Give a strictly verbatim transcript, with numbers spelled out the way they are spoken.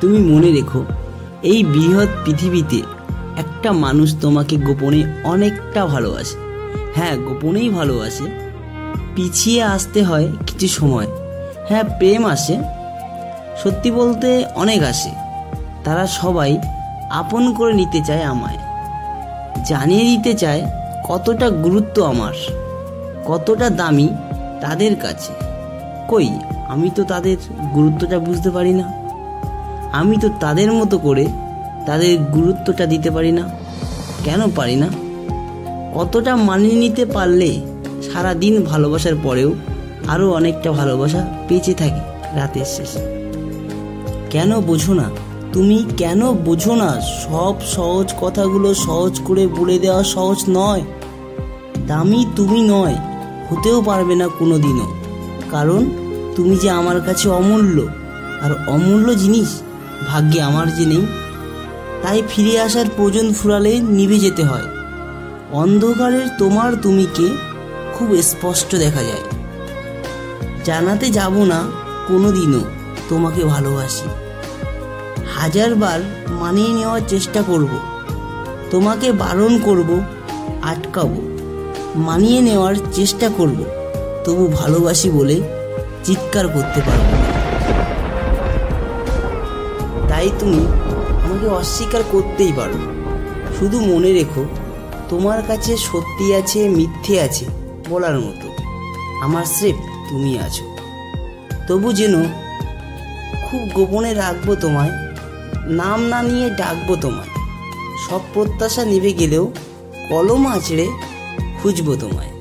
তুমি মনে রেখো এই বৃহৎ পৃথিবীতে একটা মানুষ তোমাকে গোপনে অনেকটা ভালোবাসে। হ্যাঁ, গোপনেই ভালোবাসে। পিছিয়ে আসতে হয় কিছু সময়। হ্যাঁ, প্রেম আসে, সত্যি বলতে অনেক আসে। তারা সবাই আপন করে নিতে চায় আমায়, জানিয়ে দিতে চায় কতটা গুরুত্ব আমার, কতটা দামি তাদের কাছে। কই, আমি তো তাদের গুরুত্বটা বুঝতে পারি না, আমি তো তাদের মতো করে তাদের গুরুত্বটা দিতে পারি না। কেন পারি না? কতটা মানিয়ে নিতে পারলে সারাদিন ভালোবাসার পরেও আরও অনেকটা ভালোবাসা বেঁচে থাকে রাতের শেষে। কেন বোঝো না তুমি? কেন বোঝো না সব সহজ কথাগুলো সহজ করে বলে দেওয়া সহজ নয়। দামি তুমি নয়, হতেও পারবে না কোনো দিনও। কারণ তুমি যে আমার কাছে অমূল্য, আর অমূল্য জিনিস ভাগ্যে আমার যে নেই। তাই ফিরে আসার প্রয়োজন ফুরালে নিভে যেতে হয়। অন্ধকারের তোমার তুমিকে খুব স্পষ্ট দেখা যায়। জানাতে যাব না কোনো দিনও তোমাকে ভালোবাসি। হাজারবার মানিয়ে নেওয়ার চেষ্টা করব, তোমাকে বারণ করব, আটকাবো, মানিয়ে নেওয়ার চেষ্টা করব, তবু ভালোবাসি বলে চিৎকার করতে পারবো। তাই তুমি আমাকে অস্বীকার করতেই পারো, শুধু মনে রেখো তোমার কাছে সত্যি আছে, মিথ্যে আছে বলার মতো। আমার স্রেফ তুমি আছো। তবু যেন খুব গোপনে রাখবো তোমায়, নাম না নিয়ে ডাকবো তোমায়। সব প্রত্যাশা নিভে গেলেও কলম আঁচড়ে খুঁজবো তোমায়।